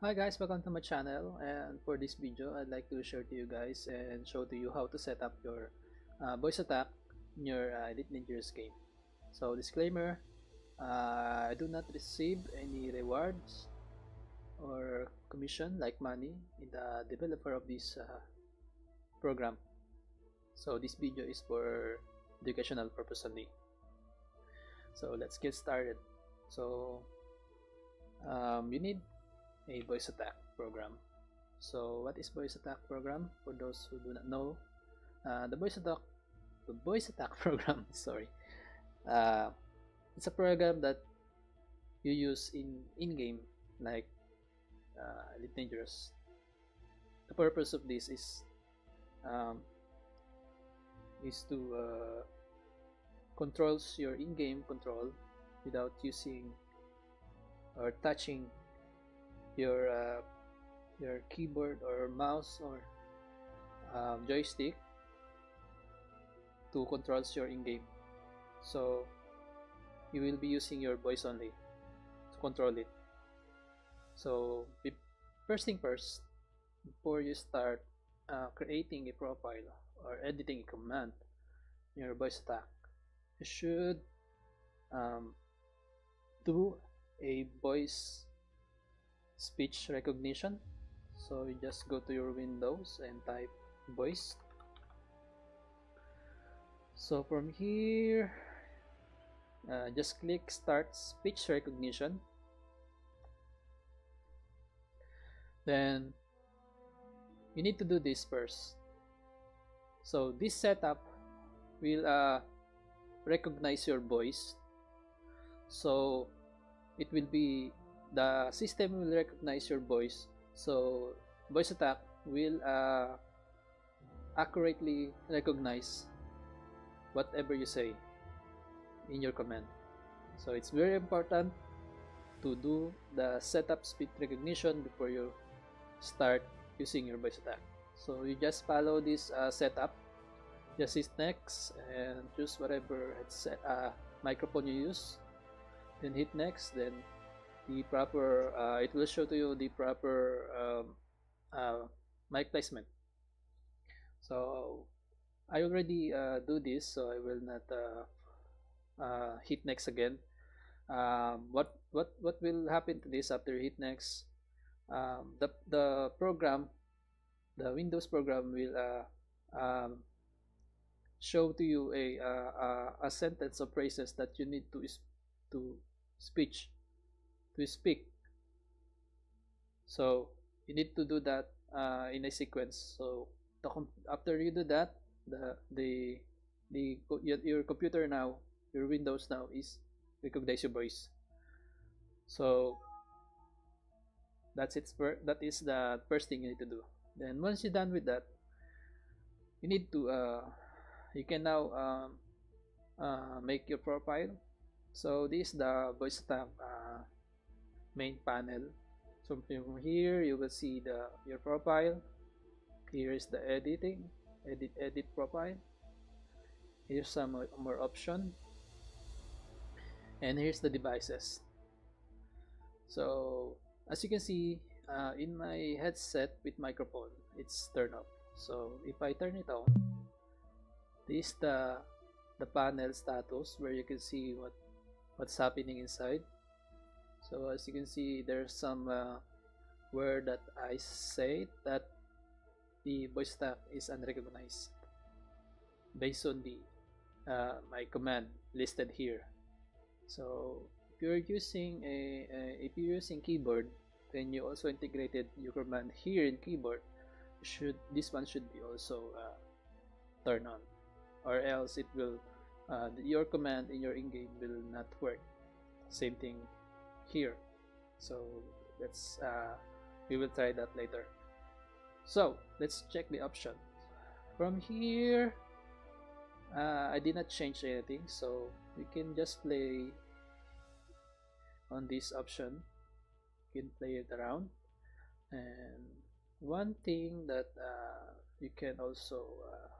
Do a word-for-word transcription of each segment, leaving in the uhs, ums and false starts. Hi guys, welcome to my channel, and for this video I'd like to share to you guys and show to you how to set up your uh, voice attack in your uh, Elite Dangerous game. So disclaimer, uh, I do not receive any rewards or commission like money in the developer of this uh, program. So this video is for educational purpose only. So let's get started. So um, you need a voice attack program. So what is voice attack program? For those who do not know, uh, the voice attack the voice attack program sorry uh, it's a program that you use in in-game, like uh, Elite Dangerous. The purpose of this is um, is to uh, controls your in-game control without using or touching your uh, your keyboard or mouse or um, joystick to controls your in-game. So you will be using your voice only to control it. So first thing first, before you start uh, creating a profile or editing a command in your voice attack, you should um, do a voice speech recognition. So you just go to your Windows and type voice. So from here, uh, just click start speech recognition. Then you need to do this first. So this setup will uh, recognize your voice. So it will be the system will recognize your voice, so voice attack will uh, accurately recognize whatever you say in your command. So it's very important to do the setup speech recognition before you start using your voice attack. So you just follow this uh, setup, just hit next and choose whatever headset, uh, microphone you use, then hit next. Then the proper uh, it will show to you the proper um, uh, mic placement. So I already uh, do this, so I will not uh, uh, hit next again. um, what what what will happen to this after hit next, um, the, the program the Windows program will uh, um, show to you a, a, a sentence of phrases that you need to to speech to speak. So you need to do that uh, in a sequence. So the after you do that, the the the your, your computer now, your Windows now is recognize your voice. So that's it. That is the first thing you need to do. Then once you're done with that, you need to uh, you can now um, uh, make your profile. So this is the voice attack Uh, main panel. So from here you will see the your profile. Here is the editing, edit edit profile. Here's some more option, and here's the devices. So as you can see, uh, in my headset with microphone, it's turned off. So if I turn it on, this is the the panel status where you can see what what's happening inside. So as you can see, there's some uh, word that I say that the voice attack is unrecognized based on the uh, my command listed here. So if you're using a uh, if you're using keyboard, then you also integrated your command here in keyboard. Should this one should be also uh, turned on, or else it will uh, your command in your in-game will not work. Same thing here. So let's uh, we will try that later. So let's check the option from here. uh, I did not change anything, so you can just play on this option, you can play it around. And one thing that uh, you can also uh,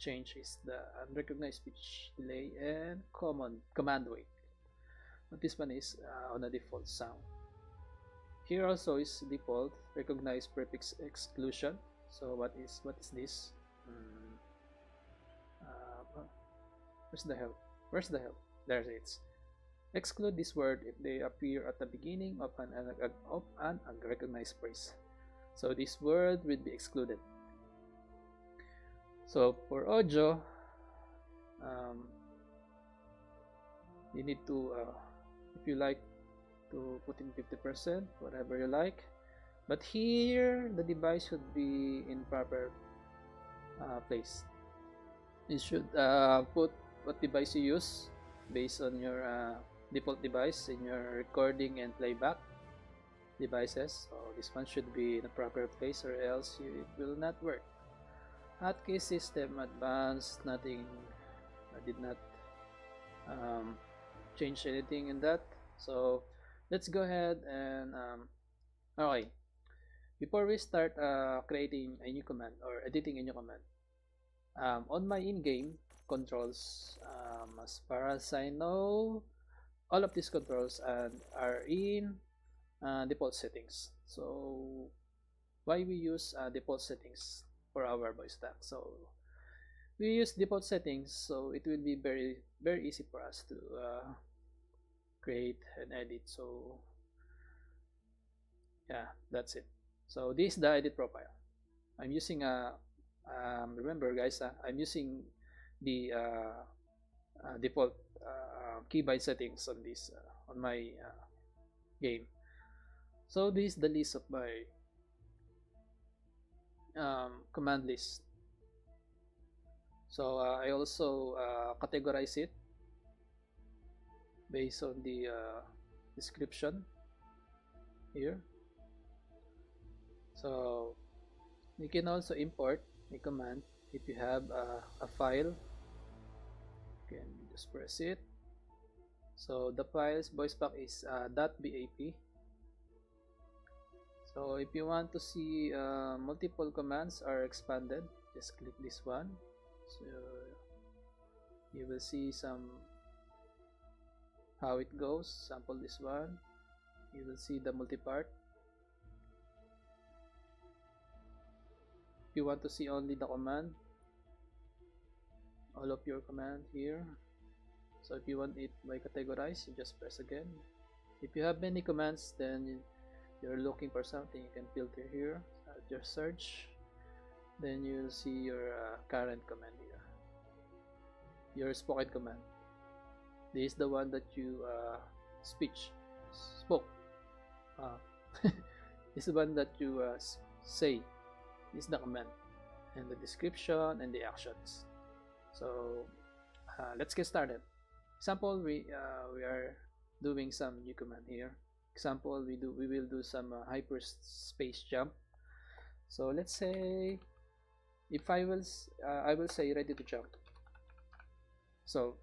change is the unrecognized speech delay and common command weight. But this one is uh, on a default sound. Here also is default recognize prefix exclusion. So what is what is this? Mm. Uh, where's the help? Where's the help? There it is. Exclude this word if they appear at the beginning of an, of an unrecognized phrase. So this word will be excluded. So for audio, um, you need to, uh, if you like, to put in fifty percent, whatever you like. But here, the device should be in proper uh, place. You should uh, put what device you use based on your uh, default device in your recording and playback devices. So this one should be in a proper place, or else you, it will not work. Hotkey system advanced, nothing. I did not um, change anything in that. So let's go ahead and um, okay. Before we start uh, creating a new command or editing a new command, um, on my in-game controls, um, as far as I know, all of these controls and are in uh, default settings. So why we use uh, default settings for our voice stack? So we use default settings, so it will be very very easy for us to uh, create and edit. So yeah, that's it. So this is the edit profile. I'm using a um, remember guys, uh, I'm using the uh, uh, default uh, key byte settings on this uh, on my uh, game. So this is the list of my um, command list. So uh, I also uh, categorize it based on the uh, description here. So you can also import a command if you have uh, a file. You can just press it. So the file's voice pack is uh, .bap. So if you want to see uh, multiple commands are expanded, just click this one. So you will see some how it goes. Sample this one. You will see the multipart. You want to see only the command, all of your command here. So if you want it by categorize, you just press again. If you have many commands, then you're looking for something, you can filter here, just search, then you'll see your uh, current command here, your spoken command. This is the one that you uh, speech spoke uh, this is the one that you uh, say is the command, and the description and the actions. So uh, let's get started. Example, we uh, we are doing some new command here. Example, we do we will do some uh, hyperspace jump. So let's say if I will uh, I will say ready to jump. So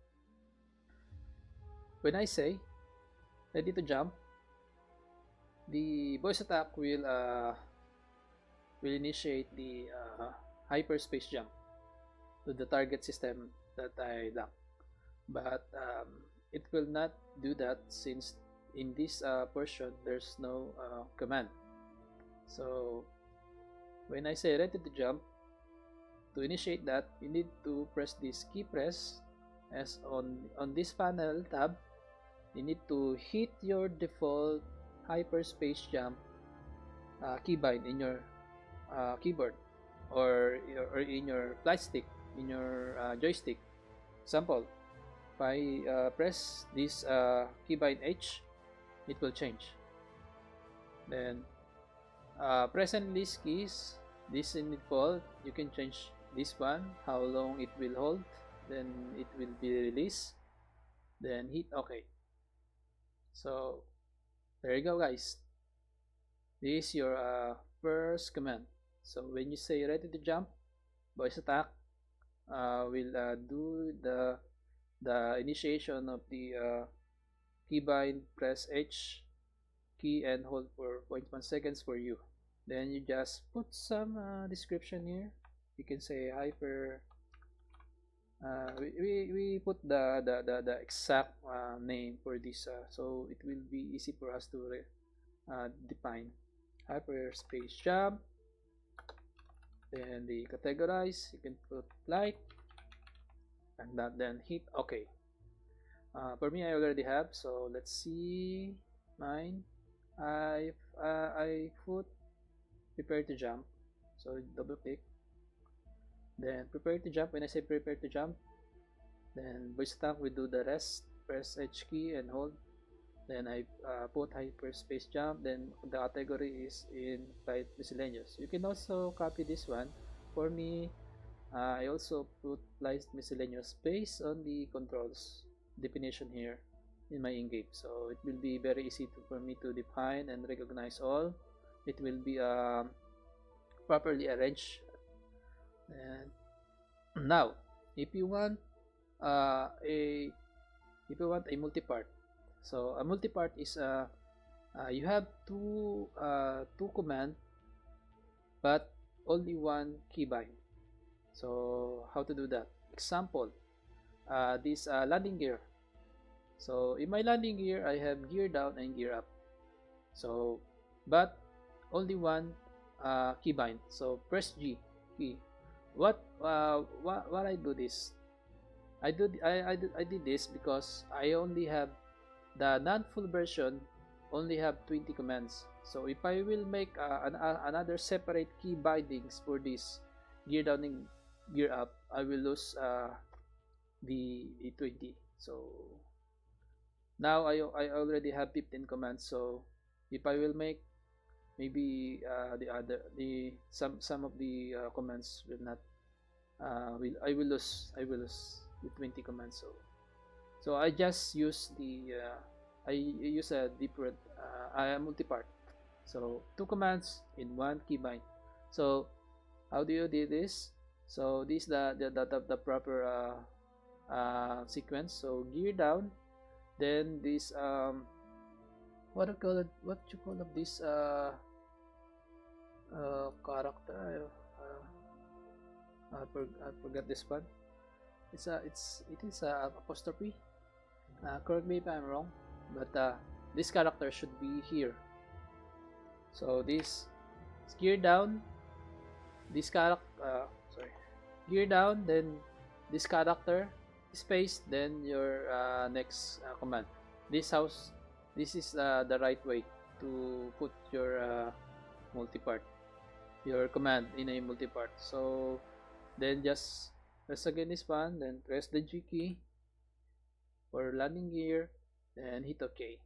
when I say ready to jump, the voice attack will uh, will initiate the uh, hyperspace jump to the target system that I dock. But um, it will not do that since in this uh, portion there's no uh, command. So when I say ready to jump, to initiate that, you need to press this key press as on, on this panel tab. You need to hit your default hyperspace jump uh, keybind in your Uh, keyboard or, or in your plastic, in your uh, joystick. Example, if I uh, press this uh, keybind H, it will change. Then uh, press and release keys, this in default, you can change this one, how long it will hold, then it will be released, then hit OK. So there you go guys, this is your uh, first command. So when you say ready to jump, voice attack uh, will uh, do the the initiation of the uh, keybind, press H key and hold for zero point one seconds for you. Then you just put some uh, description here. You can say hyper. Uh, we, we, we put the, the, the, the exact uh, name for this, uh, so it will be easy for us to uh, define hyperspace jump, then the categorize, you can put light and that, then hit OK. Uh, for me, I already have, so let's see mine. I uh, I put prepare to jump, so double click, then prepare to jump. When I say prepare to jump, then voice attack we do the rest, press H key and hold, then I uh, put hyperspace jump, then the category is in flight miscellaneous. You can also copy this one. For me, uh, I also put flight miscellaneous based on the controls definition here in my in-game, so it will be very easy to, for me to define and recognize all. It will be uh, properly arranged. And now if you want uh, a if you want a multi-part, so a multi-part is uh, uh, you have two uh, two command but only one keybind. So how to do that? Example, uh, this uh, landing gear. So in my landing gear, I have gear down and gear up, so but only one uh, keybind. So press G key. What uh, what what I do this? I do I I did, I did this because I only have the non-full version, only have twenty commands. So if I will make uh, an, uh, another separate key bindings for this gear down and gear up, I will lose uh, the the twenty. So now I I already have fifteen commands. So if I will make maybe uh, the other the some some of the uh, commands will not uh, will I will lose I will lose the twenty commands. So so I just use the uh, I use a different uh, I am multi-part. So two commands in one keybind. So how do you do this? So this is the the the, the proper uh, uh, sequence. So gear down, then this um. What you call it? What you call of this uh, uh, character? Uh, I, for, I forgot this one. It's a it's it is a apostrophe. Uh, correct me if I'm wrong, but uh, this character should be here. So this gear down, this character. Uh, sorry, gear down. Then this character space. Then your uh, next uh, command. This house. This is uh, the right way to put your uh, multi-part, your command in a multi-part. So then just press again this one, then press the G key for landing gear, then hit OK.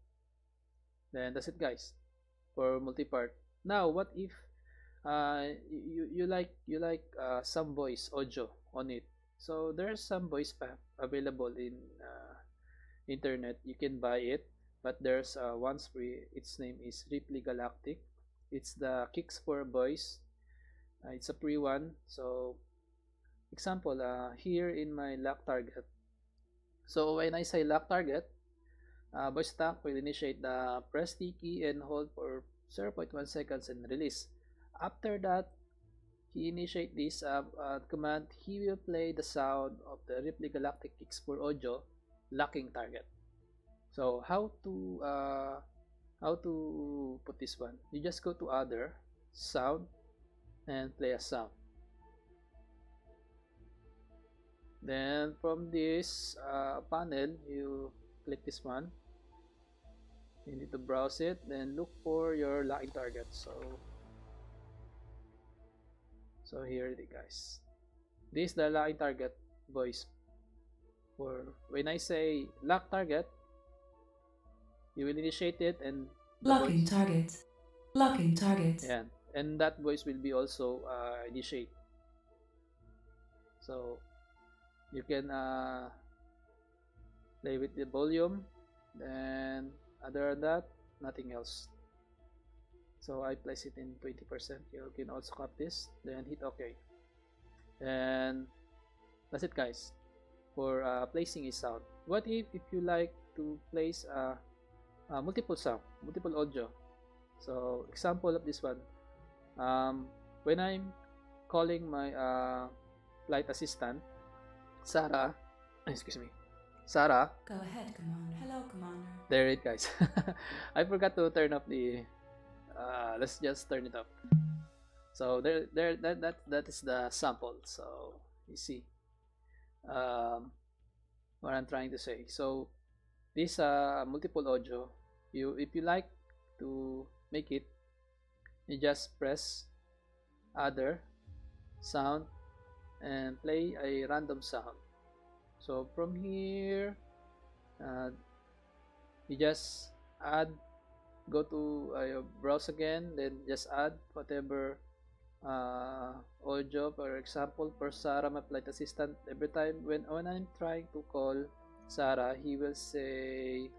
Then that's it, guys, for multi-part. Now, what if uh, you you like you like uh, some voice audio on it? So there's some voice pack available in uh, internet. You can buy it. But there's uh, one free. Its name is Ripley Galactic. It's the K I C S for voice. Uh, it's a free one. So, example, uh, here in my lock target. So when I say lock target, uh, voice attack will initiate the press T key and hold for zero point one seconds and release. After that, he initiate this uh, uh, command. He will play the sound of the Ripley Galactic K I C S for audio locking target. So how to uh, how to put this one? You just go to other sound and play a sound. Then from this uh, panel, you click this one. You need to browse it. Then look for your locking target. So so here it is, guys. This is the locking target voice. Or when I say lock target, you will initiate it and locking target, locking target. Yeah, and that voice will be also uh, initiate. So you can uh, play with the volume, and other than that, nothing else. So I place it in twenty percent. You can also cut this, then hit OK. And that's it, guys, for uh, placing a sound. What if if you like to place a uh, Uh, multiple sound, multiple audio. So example of this one, um, when I'm calling my uh, flight assistant, Sarah, excuse me, Sarah. Go ahead, Commander. Hello, Commander. There it, guys. I forgot to turn off the uh, let's just turn it up. So there, there, that, that, that is the sample. So you see um, what I'm trying to say. So this uh, multiple audio, you if you like to make it, you just press other sound and play a random sound. So from here, uh, you just add. Go to uh, your browse again, then just add whatever uh, audio, for example, for Sarah, my flight assistant, every time when, when I'm trying to call Sarah, he will say,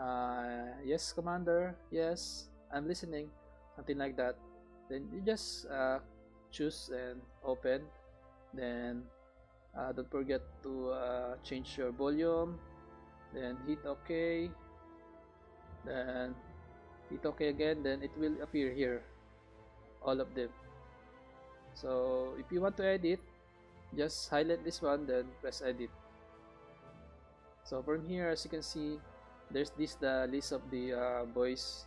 uh, yes, commander, yes, I'm listening, something like that. Then you just uh, choose and open, then uh, don't forget to uh, change your volume, then hit OK, then hit OK again, then it will appear here, all of them. So if you want to edit, just highlight this one, then press edit. So from here, as you can see, there's this the list of the uh, voice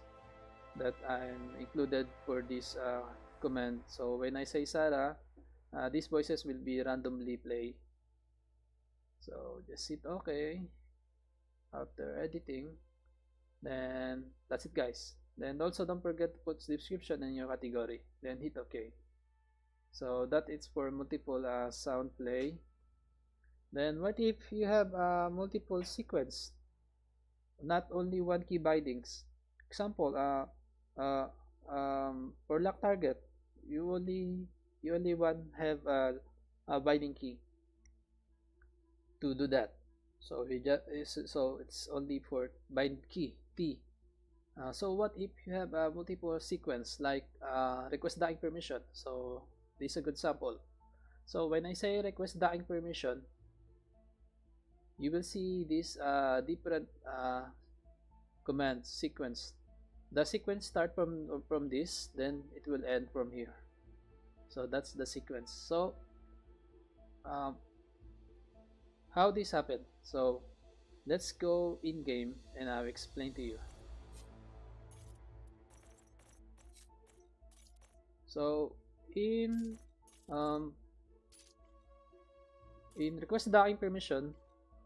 that I'm included for this uh, command. So when I say Sarah, uh, these voices will be randomly played. So just hit OK after editing. Then that's it, guys. Then also don't forget to put description in your category, then hit OK. So that is for multiple uh, sound play. Then what if you have uh, multiple sequence, not only one key bindings? Example, uh, uh, um, for lock target, you only you only one have uh, a binding key to do that. So we just so it's only for bind key T. Uh, so what if you have a uh, multiple sequence, like uh, request dying permission? So this is a good sample. So when I say request dying permission, you will see this uh, different uh, command sequence. The sequence start from from this, then it will end from here. So that's the sequence. So um, how this happened? So let's go in game and I'll explain to you. So in um, in request dying permission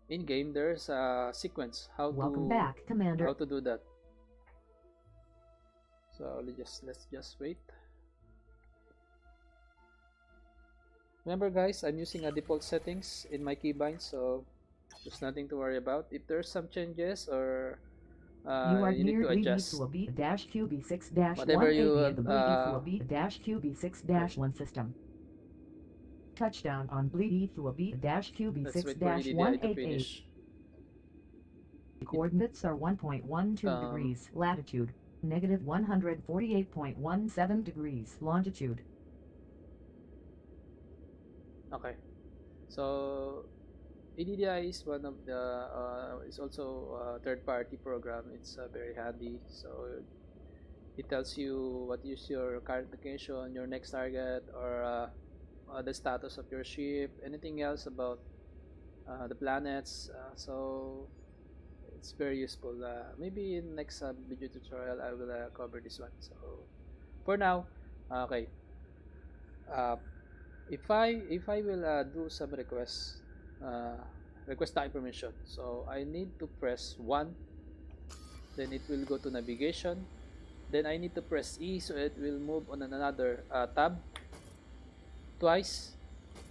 in game, there's a sequence how Welcome to back, Commander. how to do that. So let's just let's just wait. Remember, guys, I'm using a default settings in my keybind, so there's nothing to worry about. If there's some changes or uh, you, you need to adjust, whatever you have, uh, Q B six dash one system. Touchdown on bleed through a B Q B six dash one eighty-eight. Coordinates are one point one two um, degrees latitude, negative one hundred forty-eight point one seven degrees longitude. Okay, so A D D I is one of the uh, is also a third-party program. It's uh, very handy. So it tells you what is your current location, your next target, or uh, uh, the status of your ship, anything else about uh, the planets. Uh, so it's very useful. Uh, maybe in next uh, video tutorial I will uh, cover this one. So for now, okay. Uh, If I if I will uh, do some requests, uh, request time permission. So I need to press one, then it will go to navigation. Then I need to press E, so it will move on another uh, tab. Twice,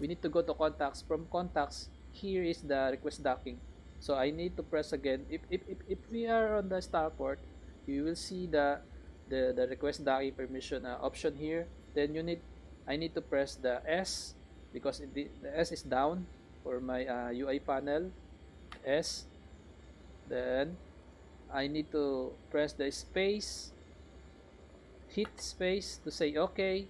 we need to go to contacts. From contacts, here is the request docking. So I need to press again. If if if, if we are on the starport, you will see the the the request docking permission uh, option here. Then you need. I need to press the S because it, the, the S is down for my uh, U I panel. S. Then I need to press the space. Hit space to say OK.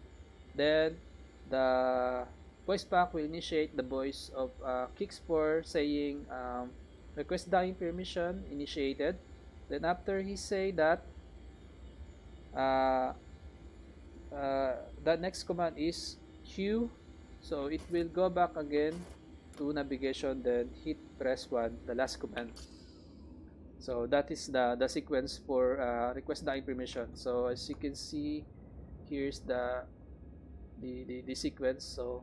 Then the voice pack will initiate the voice of uh, K I C S four saying um, request dying permission initiated. Then after he say that, uh, uh, the next command is Q, so it will go back again to navigation, then hit press one, the last command. So that is the, the sequence for uh, request D I permission. So as you can see, here's the the, the, the sequence. So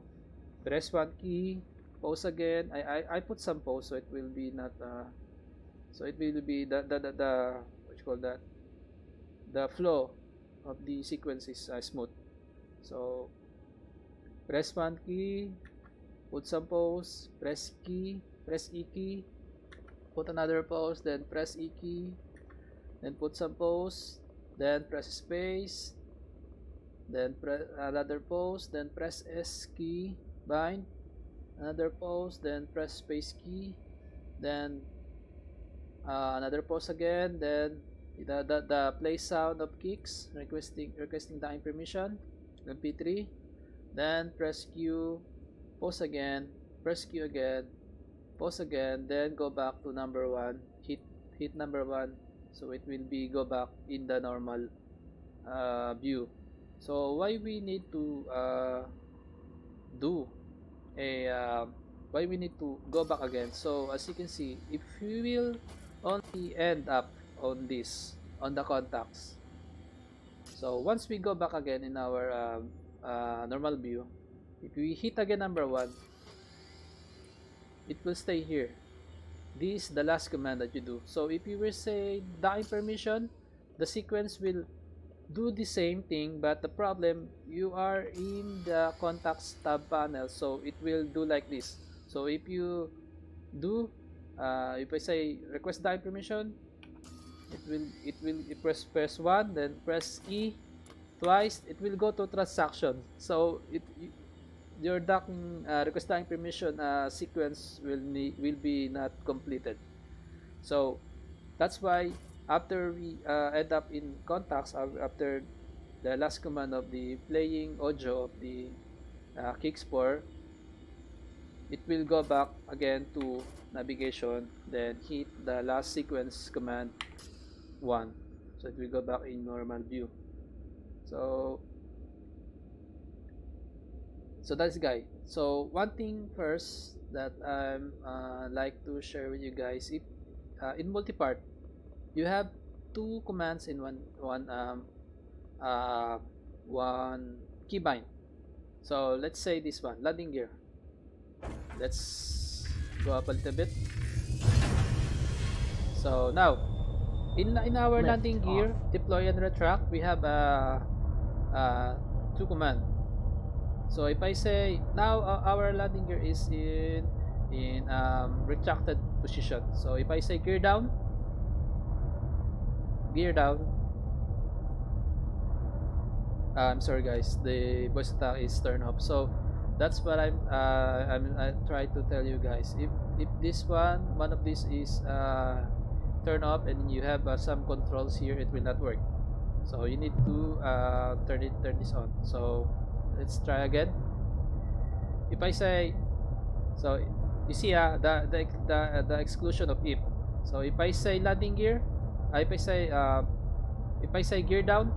press one key, pause again. I, I, I put some pause, so it will be not uh, so it will be the the, the, the what you call that, the flow of the sequence is uh, smooth. So press one key, put some pause, press key, press E key, put another pause, then press E key, then put some pause, then press space, then press another pause, then press S key, bind, another pause, then press space key, then uh, another pause again, then the, the, the play sound of K I C S, requesting requesting time permission, M P three, then press Q, pause again, press Q again, pause again, then go back to number one, hit hit number one, so it will be go back in the normal uh, view. So why we need to uh, do a uh, why we need to go back again? So as you can see, if you will only end up on this, on the contacts. So once we go back again in our uh, uh, normal view, if we hit again number one, it will stay here. This is the last command that you do. So if you will say D I permission, the sequence will do the same thing, but the problem, you are in the contacts tab panel, so it will do like this. So if you do, uh, if I say request D I permission, it will it will it press press one, then press E twice, it will go to transaction. So it, it your docking uh, request D I permission uh, sequence will need, will be not completed. So that's why after we uh, end up in contacts, uh, after the last command of the playing audio of the uh, K I C S four, it will go back again to navigation, then hit the last sequence command one, so it will go back in normal view. So So that's guys. So one thing first that I uh, like to share with you guys, if uh, in multipart, you have two commands in one one um, uh, one keybind. So let's say this one, landing gear. Let's go up a little bit. So now, in in our Left landing off. gear, deploy and retract, we have uh, uh, two commands. So if I say now uh, our landing gear is in in um, retracted position. So if I say gear down, gear down. Uh, I'm sorry guys, the voice attack is turned off. So that's what I'm uh, I'm I try to tell you guys. If if this one one of these is uh, turned off and you have uh, some controls here, it will not work. So you need to uh, turn it turn this on. So let's try again. If I say, so you see uh, the, the, the, the exclusion of if. So if I say landing gear, if I say uh, if I say gear down,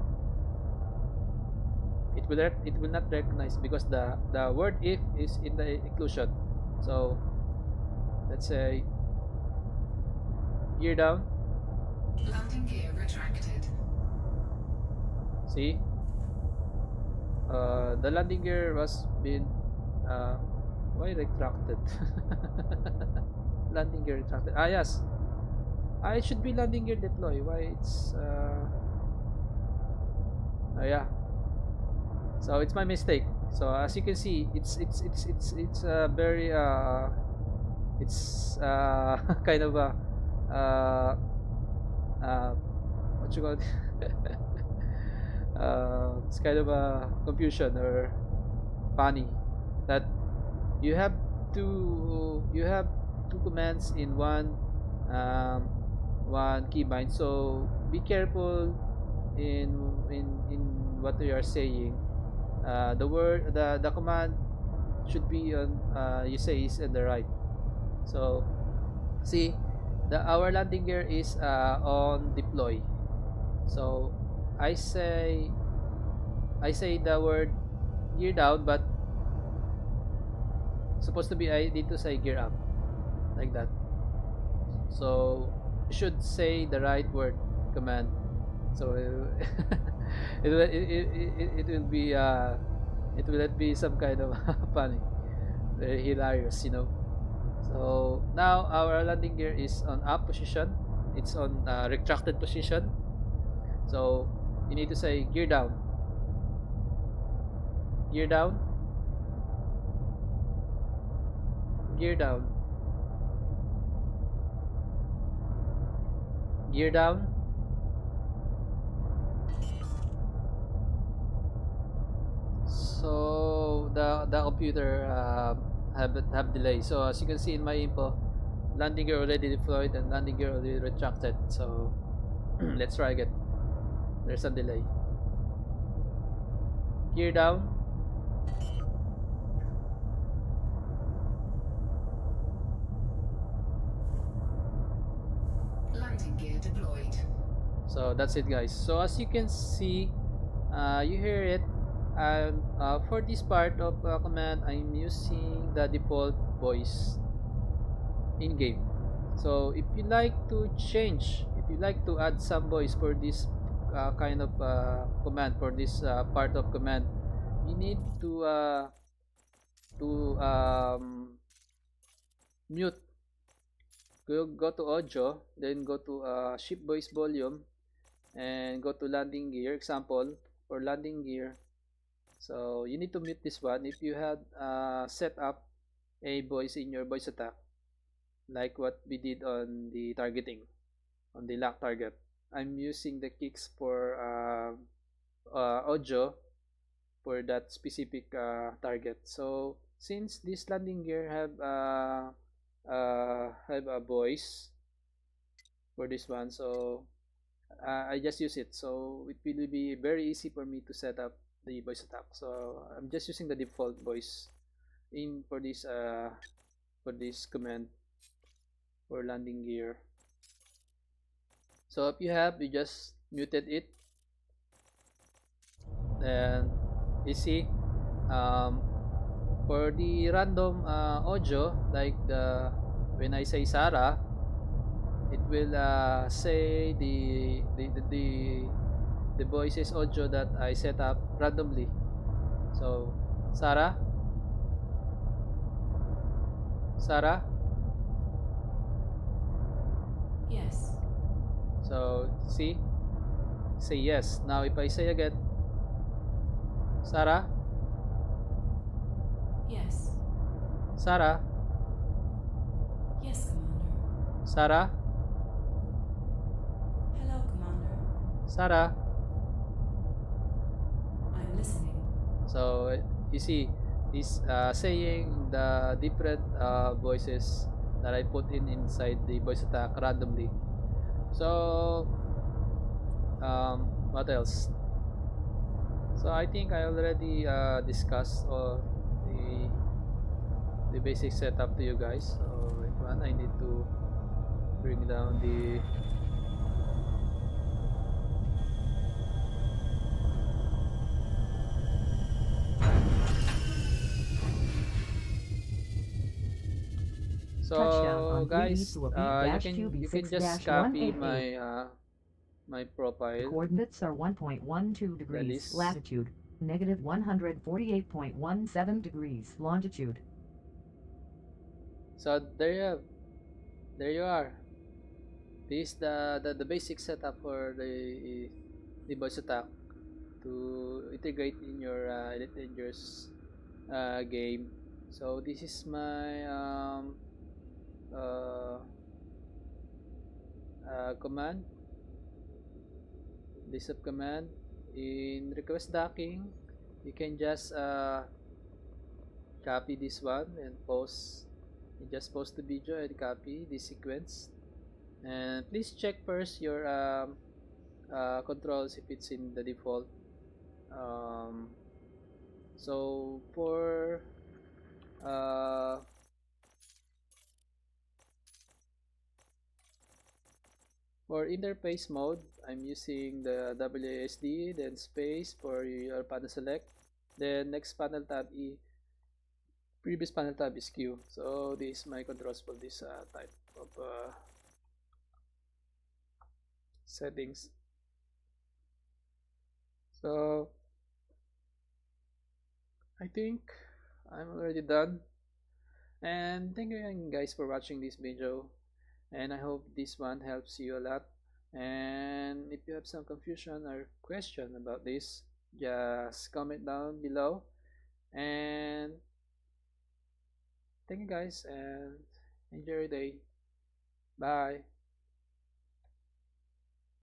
it will it will not recognize because the the word if is in the inclusion. So let's say gear down. Landing gear retracted. See. Uh, the landing gear was been uh, why retracted? Landing gear retracted. Ah yes, I should be landing gear deploy. Why it's uh, oh yeah. So it's my mistake. So as you can see, it's it's it's it's it's a uh, very uh, it's uh, kind of a uh, uh, what you call it? Uh, it's kind of a confusion or funny that you have two you have two commands in one um, one keybind. So be careful in in in what you are saying. Uh, the word the the command should be on uh, you say is in the right. So see, the our landing gear is uh, on deploy. So I say I say the word gear down, but supposed to be I need to say gear up like that. So should say the right word command, so it, it, it, it, it will be uh, it will not be some kind of funny, very hilarious, you know. So now our landing gear is on up position, it's on uh, retracted position, so you need to say gear down, gear down, gear down, gear down, so the the computer uh, have have delay. So as you can see in my info, landing gear already deployed and landing gear already retracted, so let's try again. There's a delay. Gear down. Landing gear deployed. So that's it, guys. So as you can see, uh, you hear it. Um, uh, for this part of uh, command, I'm using the default voice in game. So if you like to change, if you like to add some voice for this Uh, kind of uh, command, for this uh, part of command, you need to uh, to um, mute. Go to audio, then go to uh, ship voice volume, and go to landing gear example for landing gear. So you need to mute this one if you had uh, set up a voice in your voice attack, like what we did on the targeting, on the lock target. I'm using the K I C S for uh, uh, audio for that specific uh, target. So since this landing gear have uh, uh, have a voice for this one, so uh, I just use it. So it will be very easy for me to set up the voice attack. So I'm just using the default voice in for this uh, for this command for landing gear. So if you have, you just muted it, and easy. Um, for the random uh, audio, like the when I say Sarah, it will uh, say the the, the the the voices audio that I set up randomly. So Sarah, Sarah. Yes. So see, say yes. Now if I say again, Sarah. Yes. Sarah. Yes, Commander. Sarah. Hello, Commander. Sarah. I'm listening. So you see, he's uh, saying the different uh, voices that I put in inside the voice attack randomly. So, um, what else? So I think I already uh, discussed all the the basic setup to you guys. So if one, I need to bring down the so guys, uh, you can you can just copy my uh, my profile. Coordinates are one point one two degrees latitude, negative one hundred forty-eight point one seven degrees longitude. So there you have, there you are. This is the, the the basic setup for the the voice attack to integrate in your uh, Elite Dangerous uh, game. So this is my um. Uh, uh, command, list of command in request docking. You can just uh, copy this one and post. You just post the video and copy the sequence. And please check first your um, uh, controls if it's in the default. Um, so for uh, For interface mode, I'm using the W A S D, then space for your panel select, then next panel tab E, previous panel tab is Q. So this is my controls for this uh, type of uh, settings. So I think I'm already done, and thank you again guys for watching this video, and I hope this one helps you a lot. And if you have some confusion or question about this, just comment down below, and thank you guys and enjoy your day. Bye.